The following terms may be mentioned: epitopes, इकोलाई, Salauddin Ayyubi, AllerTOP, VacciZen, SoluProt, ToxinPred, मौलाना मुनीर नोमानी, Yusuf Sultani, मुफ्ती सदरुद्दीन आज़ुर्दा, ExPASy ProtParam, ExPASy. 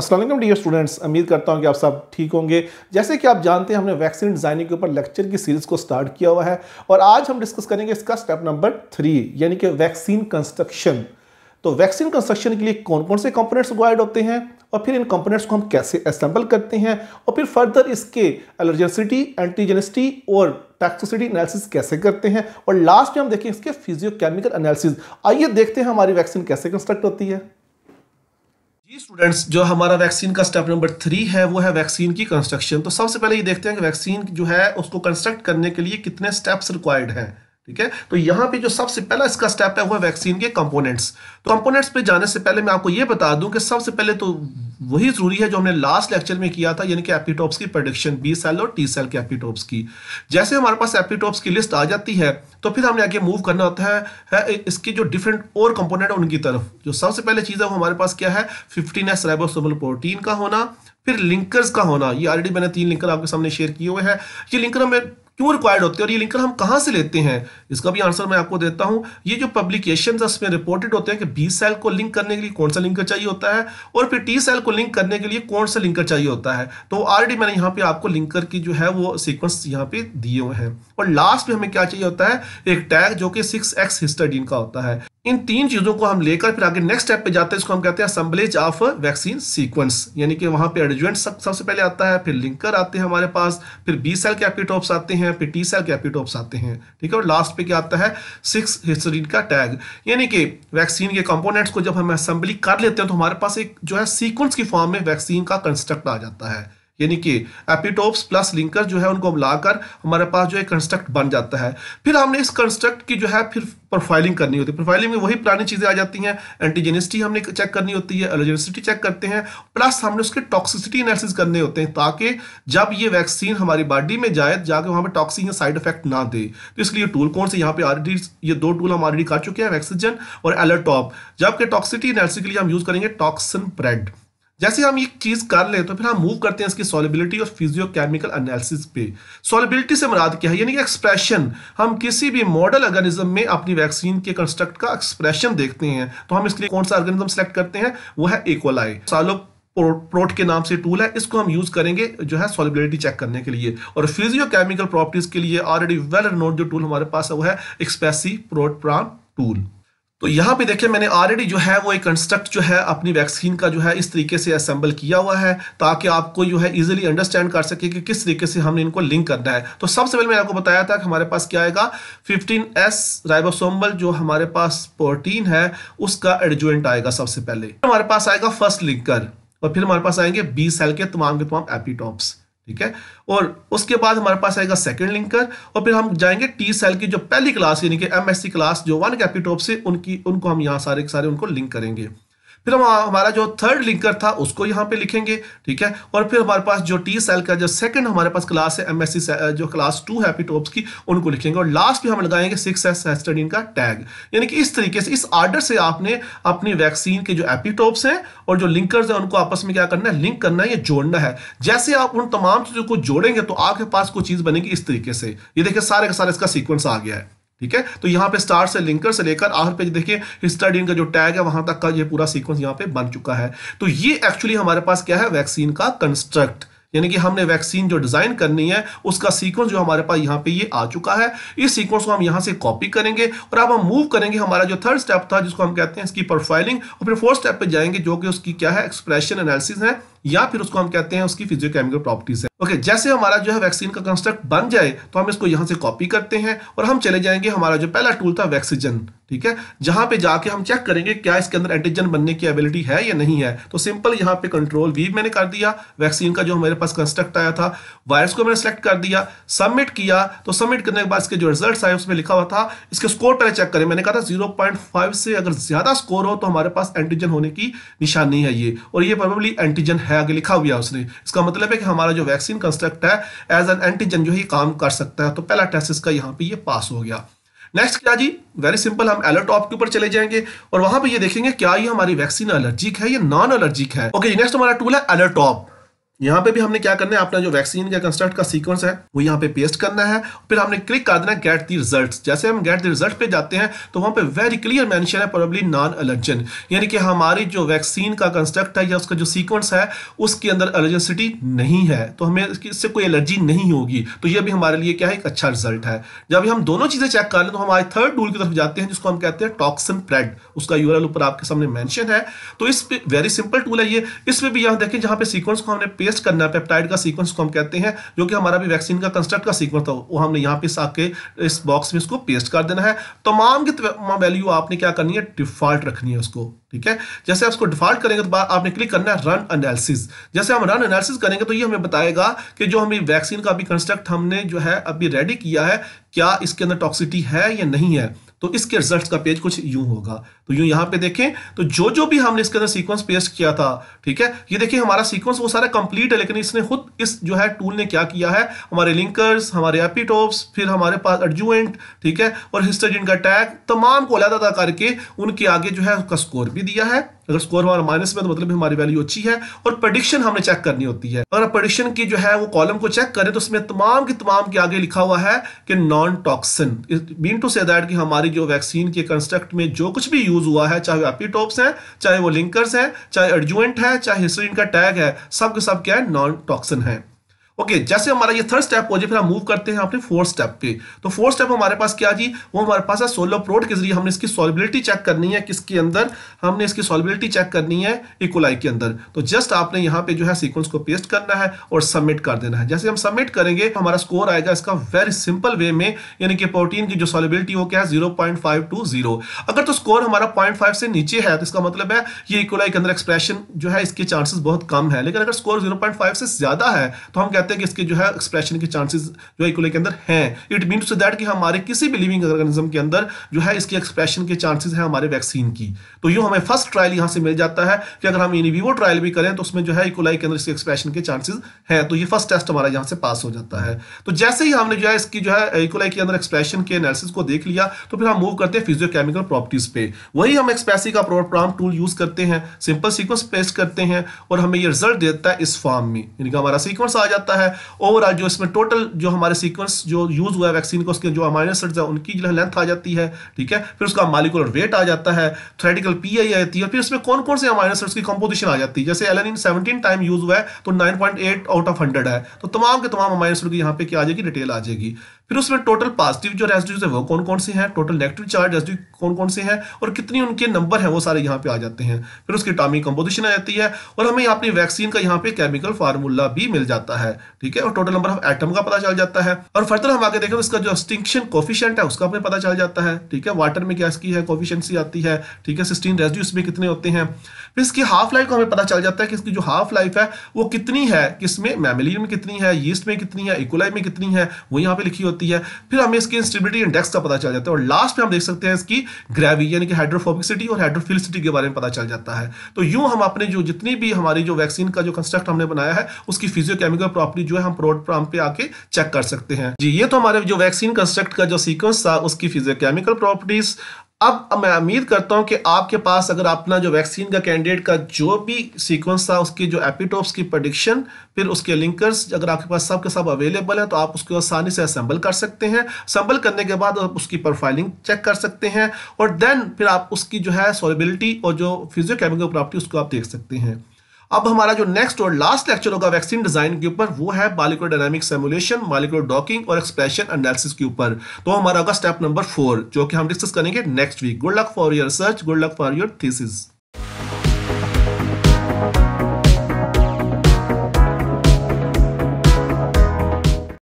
अस्सलाम वालेकुम dear students, उम्मीद करता हूं कि आप सब ठीक होंगे। जैसे कि आप जानते हैं, हमने वैक्सीन डिजाइनिंग के ऊपर लेक्चर की सीरीज को स्टार्ट किया हुआ है और आज हम डिस्कस करेंगे इसका स्टेप नंबर 3 यानी कि वैक्सीन कंस्ट्रक्शन। तो वैक्सीन कंस्ट्रक्शन के लिए कौन कौन से कंपोनेंट्स रिक्वायर्ड होते हैं और फिर इन कंपोनेंट्स को हम कैसे असेंबल करते हैं और फिर फर्दर इसके एलर्जेनिसिटी, एंटीजेनिसिटी और टॉक्सिसिटी एनालिसिस कैसे करते हैं और लास्ट में हम देखेंगे इसके फिजियोकेमिकल एनालिसिस। आइए देखते हैं हमारी वैक्सीन कैसे कंस्ट्रक्ट होती है। जी स्टूडेंट्स, जो हमारा वैक्सीन का स्टेप नंबर 3 है वो है वैक्सीन की कंस्ट्रक्शन। तो सबसे पहले ये देखते हैं कि वैक्सीन जो है उसको कंस्ट्रक्ट करने के लिए कितने स्टेप्स रिक्वायर्ड हैं। ठीक है, तो यहाँ पे जो सबसे पहला इसका स्टेप है वो है वैक्सीन के कंपोनेंट्स। तो कंपोनेंट्स पे जाने से पहले मैं आपको ये बता दूं कि सबसे पहले तो वही जरूरी है जो हमने लास्ट लेक्चर में किया था, यानी कि एपिटोप्स की प्रेडिक्शन, बी सेल और टी सेल के एपिटोप्स की। जैसे हमारे पास एपिटोप्स की लिस्ट आ जाती है तो फिर हमने आगे मूव करना होता है इसकी जो डिफरेंट और कंपोनेंट है उनकी तरफ। जो सबसे पहले चीज़ है वो हमारे पास क्या है, 15S राइबोसोमल प्रोटीन का होना, फिर लिंकर्स का होना। ये ऑलरेडी मैंने 3 लिंकर आपके सामने शेयर किए हुए हैं। ये लिंकर हमें क्यों रिक्वायर्ड होते हैं और ये लिंकर हम कहां से लेते हैं, इसका भी आंसर मैं आपको देता हूं। ये जो पब्लिकेशंस उसमें रिपोर्टेड होते हैं कि बी सेल को लिंक करने के लिए कौन सा लिंकर चाहिए होता है और फिर टी सेल को लिंक करने के लिए कौन सा लिंकर चाहिए होता है। तो ऑलरेडी मैंने यहाँ पे आपको लिंकर की जो है वो सीक्वेंस यहाँ पे दिए हुए हैं। और लास्ट में हमें क्या चाहिए होता है, एक टैग जो कि 6X हिस्टाडीन का होता है। इन 3 चीजों को हम लेकर फिर आगे नेक्स्ट स्टेप पे जाते हैं, इसको हम कहते हैं असेंबलेज ऑफ वैक्सीन सीक्वेंस। यानी कि वहां पे एडजुवेंट सबसे पहले आता है, फिर लिंकर आते हैं हमारे पास, फिर बी सेल के एपिटोप्स आते हैं, फिर टी सेल के एपिटोप्स आते हैं। ठीक है, और लास्ट पे क्या आता है, 6 हिस्टरीन का टैग। यानी कि वैक्सीन के कंपोनेंट्स को जब हम असेंबली कर लेते हैं तो हमारे पास एक जो है सीक्वेंस की फॉर्म में वैक्सीन का कंस्ट्रक्ट आ जाता है। यानी कि एपिटोप्स प्लस लिंकर जो है उनको मिलाकर हमारे पास जो है कंस्ट्रक्ट बन जाता है। फिर हमने इस कंस्ट्रक्ट की जो है फिर प्रोफाइलिंग करनी होती है। प्रोफाइलिंग में वही पुरानी चीज़ें आ जाती हैं, एंटीजेनिसिटी हमने चेक करनी होती है, एलर्जेनिसिटी चेक करते हैं, प्लस हमने उसके टॉक्सिसिटी एनालिसिस करने होते हैं ताकि जब ये वैक्सीन हमारी बॉडी में जाए जाके वहाँ पर टॉक्सिन या साइड इफेक्ट ना दे। तो इसलिए टूल कौन से, यहाँ पे ऑलरेडी ये 2 टूल हम ऑलरेडी कर चुके हैं, VacciZen और AllerTOP। जबकि टॉक्सिसिटी एनालिसिस के लिए हम यूज़ करेंगे ToxinPred। जैसे हम ये चीज़ कर ले तो फिर हम मूव करते हैं इसकी सॉलिबिलिटी और फिजियोकेमिकल एनालिसिस पे। सॉलिबिलिटी से मुराद क्या है, यानी कि एक्सप्रेशन। हम किसी भी मॉडल ऑर्गेनिज्म में अपनी वैक्सीन के कंस्ट्रक्ट का एक्सप्रेशन देखते हैं तो हम इसलिए कौन सा ऑर्गेनिज्म सेलेक्ट करते हैं, वो है इकोलाई। SoluProt के नाम से टूल है, इसको हम यूज़ करेंगे जो है सॉलिबिलिटी चेक करने के लिए। और फिजियोकेमिकल प्रॉपर्टीज़ के लिए ऑलरेडी वेल नोन जो टूल हमारे पास है वो है ExPASy ProtParam टूल। तो यहाँ पे देखिए, मैंने ऑलरेडी जो है वो एक कंस्ट्रक्ट जो है अपनी वैक्सीन का जो है इस तरीके से असेंबल किया हुआ है ताकि आपको जो है इजीली अंडरस्टैंड कर सके कि किस तरीके से हमने इनको लिंक करना है। तो सबसे पहले मैंने आपको बताया था कि हमारे पास क्या आएगा, 15S राइबोसोमल जो हमारे पास प्रोटीन है उसका एडजुवेंट आएगा सबसे पहले। हमारे पास आएगा फर्स्ट लिंकर और फिर हमारे पास आएंगे बी सेल के तमाम एपिटोप्स। ठीक है, और उसके बाद हमारे पास आएगा सेकंड लिंकर और फिर हम जाएंगे टी सेल की जो पहली क्लास यानी कि MSC क्लास जो 1 एपिटोप से उनको हम यहाँ सारे के सारे उनको लिंक करेंगे। फिर हम हमारा जो थर्ड लिंकर था उसको यहाँ पे लिखेंगे। ठीक है, और फिर हमारे पास जो टी सेल का जो सेकंड हमारे पास क्लास है MSC जो क्लास 2 एपिटोप्स की उनको लिखेंगे और लास्ट में हम लगाएंगे 6S हिस्टाडीन का टैग। यानी कि इस तरीके से, इस आर्डर से आपने अपनी वैक्सीन के जो एपिटोप्स हैं और जो लिंकर्स हैं उनको आपस में क्या करना है, लिंक करना है या जोड़ना है। जैसे आप उन तमाम चीज़ों को जोड़ेंगे तो आपके पास कोई चीज़ बनेगी इस तरीके से। ये देखिए सारे का सारा इसका सीक्वेंस आ गया है। ठीक है, तो यहाँ पे स्टार्ट से लिंकर से लेकर आखिर पे देखिए हिस्टाडीन का जो टैग है वहां तक का ये पूरा सीक्वेंस यहाँ पे बन चुका है। तो ये एक्चुअली हमारे पास क्या है, वैक्सीन का कंस्ट्रक्ट। यानी कि हमने वैक्सीन जो डिजाइन करनी है उसका सीक्वेंस जो हमारे पास यहाँ पे ये आ चुका है। इस सीक्वेंस को हम यहाँ से कॉपी करेंगे और अब हम मूव करेंगे हमारा जो थर्ड स्टेप था जिसको हम कहते हैं इसकी प्रोफाइलिंग, और फिर फोर्थ स्टेप पे जाएंगे जो कि उसकी क्या है, एक्सप्रेशन एनालिसिस है या फिर उसको हम कहते हैं उसकी फिजियोकेमिकल प्रॉपर्टीज है। ओके, जैसे हमारा जो है वैक्सीन का कंस्ट्रक्ट बन जाए तो हम इसको यहाँ से कॉपी करते हैं और हम चले जाएंगे हमारा जो पहला टूल था VacciZen। ठीक है, जहाँ पे जाके हम चेक करेंगे क्या इसके अंदर एंटीजन बनने की एबिलिटी है या नहीं है। तो सिंपल यहाँ पे Ctrl+V मैंने कर दिया, वैक्सीन का जो हमारे पास कंस्ट्रक्ट आया था वायरस को मैंने सेलेक्ट कर दिया, सबमिट किया। तो सबमिट करने के बाद इसके जो रिजल्ट आए उसमें लिखा हुआ था, इसके स्कोर पहले चेक करें। मैंने कहा था 0.5 से अगर ज्यादा स्कोर हो तो हमारे पास एंटीजन होने की निशानी है ये, और ये प्रोबेबली एंटीजन है आगे लिखा हुआ उसने। इसका मतलब है कि हमारा जो वैक्सीन कंस्ट्रक्ट है एज एन एंटीजन जो है काम कर सकता है। तो पहला टेस्ट इसका यहाँ पे ये पास हो गया। नेक्स्ट क्या जी, वेरी सिंपल, हम AllerTOP के ऊपर चले जाएंगे और वहां पे ये देखेंगे क्या ये हमारी वैक्सीन एलर्जिक है या नॉन एलर्जिक है। ओके, नेक्स्ट हमारा टूल है AllerTOP। यहाँ पे भी हमने क्या करना है, अपना जो वैक्सीन या कंस्ट्रक्ट का सीक्वेंस है वो यहाँ पे पेस्ट करना है, फिर हमने क्लिक कर देना गेट दी रिजल्ट्स। जैसे हम गेट दी रिजल्ट पे जाते हैं तो वहाँ पे वेरी क्लियर मेंशन है प्रोबेबली नॉन एलर्जन, यानी कि हमारी जो वैक्सीन का कंस्ट्रक्ट है या उसका जो सीक्वेंस है उसके अंदर एलर्जेंसिटी नहीं है, तो हमें इससे कोई एलर्जी नहीं होगी। तो यह भी हमारे लिए क्या है, एक अच्छा रिजल्ट है। जब हम दोनों चीजें चेक कर लें तो हमारे थर्ड टूल की तरफ जाते हैं जिसको हम कहते हैं ToxinPred, उसका यूआरएल ऊपर आपके सामने मेंशन है। तो इस पे वेरी सिंपल टूल है ये, इसमें भी यहाँ देखें जहाँ पे सीक्वेंस को हमने पेस्ट करना है, पेप्टाइड का सीक्वेंस को हम कहते हैं, जो कि हमारा भी वैक्सीन का कंस्ट्रक्ट का सीक्वेंस था, वो हमने यहाँ पे आके इस बॉक्स में इसको पेस्ट कर देना है। तमाम की वैल्यू आपने क्या करनी है, डिफॉल्ट रखनी है उसको, ठीक है। जैसे आप इसको डिफॉल्ट करेंगे तो बाद आपने क्लिक करना है रन एनालिसिस। जैसे हम रन एनालिसिस करेंगे तो ये हमें बताएगा कि जो हमें वैक्सीन का अभी कंस्ट्रक्ट हमने जो है अभी रेडी किया है, क्या इसके अंदर टॉक्सिटी है या नहीं है। तो इसके रिजल्ट्स का पेज कुछ यूं होगा। तो यूं यहाँ पे देखें तो जो भी हमने इसके अंदर सीक्वेंस पेस्ट किया था, ठीक है, ये देखिए हमारा सीक्वेंस वो सारा कंप्लीट है, लेकिन इसने खुद इस जो है टूल ने क्या किया है, हमारे लिंकर्स, हमारे एपिटोप्स, फिर हमारे पास एडजुएंट, ठीक है, और हिस्टोजन का टैग, तमाम को अलग-अलग करके उनके आगे जो है उसका स्कोर भी दिया है। अगर स्कोर हमारा माइनस में तो मतलब हमारी वैल्यू अच्छी है। और प्रेडिक्शन हमने चेक करनी होती है। अगर प्रेडिक्शन की जो है वो कॉलम को चेक करें तो उसमें तमाम के आगे लिखा हुआ है कि non toxin, mean to say that कि हमारी जो वैक्सीन के कंस्ट्रक्ट में जो कुछ भी यूज हुआ है, चाहे एपिटोप्स हैं, चाहे वो लिंकर्स हैं, चाहे एडजुएंट है, चाहे हिस्टोजन का टैग है, सब के सब क्या है, नॉन टॉक्सिन है। ओके, जैसे हमारा ये थर्ड स्टेप हो जाए फिर हम मूव करते हैं अपने फोर्थ स्टेप पे। तो फोर्थ स्टेप हमारे पास क्या जी, वो हमारे पास है SoluProt के जरिए हमने इसकी सॉल्युबिलिटी चेक करनी है। किसके अंदर हमने इसकी सॉल्युबिलिटी चेक करनी है, इकोलाई के अंदर। तो जस्ट आपने यहाँ पे जो है सीक्वेंस को पेस्ट करना है और सबमिट कर देना है। जैसे हम सबमिट करेंगे हमारा स्कोर आएगा इसका वेरी सिंपल वे में, यानी कि प्रोटीन की जो सॉल्युबिलिटी वो क्या है 0.520। अगर तो स्कोर हमारा 0.5 से नीचे है तो इसका मतलब है ये इकोलाई के अंदर एक्सप्रेशन जो है इसके चांसेस बहुत कम है। लेकिन अगर स्कोर 0.5 से ज्यादा है तो हम कहते कि इसके जो है एक्सप्रेशन के चांसेस जो है इकोलाई के अंदर हैं। इट मींस टू दैट कि हमारे किसी भी लिविंग ऑर्गेनिज्म के अंदर जो है इसके एक्सप्रेशन के चांसेस हैं हमारे वैक्सीन की। तो यूं हमें फर्स्ट ट्रायल यहां से मिल जाता है कि अगर हम इन विवो ट्रायल भी करें तो उसमें जो है इकोलाई के अंदर इसके एक्सप्रेशन के चांसेस हैं। तो ये फर्स्ट टेस्ट हमारा यहां से पास हो जाता है। तो जैसे ही हमने जो है इसकी जो है इकोलाई के अंदर एक्सप्रेशन के एनालिसिस को देख लिया तो फिर हम मूव करते हैं फिजियोकेमिकल प्रॉपर्टीज पे। वही हम एक्सपैसी का प्रोटोप्राम टूल यूज करते हैं, सिंपल सीक्वेंस पेस्ट करते हैं और हमें ये रिजल्ट देता है इस फॉर्म में। यानी कि हमारा सीक्वेंस आ जाता है ओवरऑल, जो इसमें टोटल जो हमारे सीक्वेंस जो यूज हुआ है वैक्सीन को, उसके जो अमीनो एसिड्स हैं उनकी लेंथ आ जाती है, ठीक है, फिर उसका मॉलिक्यूलर वेट आ जाता है, थ्रेटिकल पीआई आ जाती है, फिर इसमें कौन कौन से अमीनो एसिड्स की कंपोजिशन आ जाती है। जैसे एलानिन 17 टाइम यूज हुआ है तो 9.8 आउट ऑफ 100 है, तो तमाम के तमाम अमीनो एसिड की यहाँ पे क्या आ जाएगी, डिटेल आ जाएगी। फिर उसमें टोटल पॉजिटिव जो रेसिड्यूज है वो कौन कौन से हैं, टोटल नेगेटिव चार्ज रेसिड्यू कौन कौन से हैं और कितनी उनके नंबर हैं वो सारे यहाँ पे आ जाते हैं। फिर उसकी एटॉमिक कंपोजिशन आ जाती है और हमें अपनी वैक्सीन का यहाँ पे केमिकल फार्मूला भी मिल जाता है, ठीक है, और टोटल नंबर ऑफ एटम का पता चल जाता है। और फर्दर हम आगे देखें तो इसका जो एक्सटिंक्शन कोफिशिएंट है उसका हमें पता चल जाता है, ठीक है, वाटर में क्या इसकी है कोफिशिएंसी आती है, ठीक है, 16 रेसिड्यूज में कितने होते हैं। फिर इसकी हाफ लाइफ को हमें पता चल जाता है कि इसकी जो हाफ लाइफ है वो कितनी है, किसमें, मैमेलियन में कितनी है, यीस्ट में कितनी है, इकोलाई में कितनी है, वो यहाँ पे लिखी होती है। फिर हमें इसकी इंस्टेबिलिटी इंडेक्स का पता चल जाता है और लास्ट में हम देख सकते हैं इसकी ग्रेवी यानी कि हाइड्रोफोबिसिटी और हाइड्रोफिलिसिटी के बारे में पता चल जाता है। तो यूं हम अपने जो जितनी भी हमारी जो वैक्सीन का जो कंस्ट्रक्ट हमने बनाया है उसकी फिजियोकेमिकल प्रॉपर्टी जो है हम प्रोटोप्राम पे आके चेक कर सकते हैं जी। ये तो हमारे जो वैक्सीन कंस्ट्रक्ट का जो सीक्वेंस था उसकी फिजियोकेमिकल प्रॉपर्टीज। अब मैं उम्मीद करता हूं कि आपके पास अगर अपना जो वैक्सीन का कैंडिडेट का जो भी सीक्वेंस था उसकी जो एपिटोप्स की प्रेडिक्शन, फिर उसके लिंकर्स अगर आपके पास सब के सब अवेलेबल है तो आप उसको आसानी से असेंबल कर सकते हैं। असेंबल करने के बाद आप उसकी प्रोफाइलिंग चेक कर सकते हैं और देन फिर आप उसकी जो है सॉल्युबिलिटी और जो फिजियोकेमिकल प्रॉपर्टी उसको आप देख सकते हैं। अब हमारा जो नेक्स्ट और लास्ट लेक्चर होगा वैक्सीन डिजाइन के ऊपर वो है molecular dynamic simulation, molecular docking और एक्सप्रेशन एनालिसिस के ऊपर। तो हमारा होगा स्टेप नंबर 4 जो कि हम डिस्कस करेंगे next week. Good luck for your research, good luck for your thesis.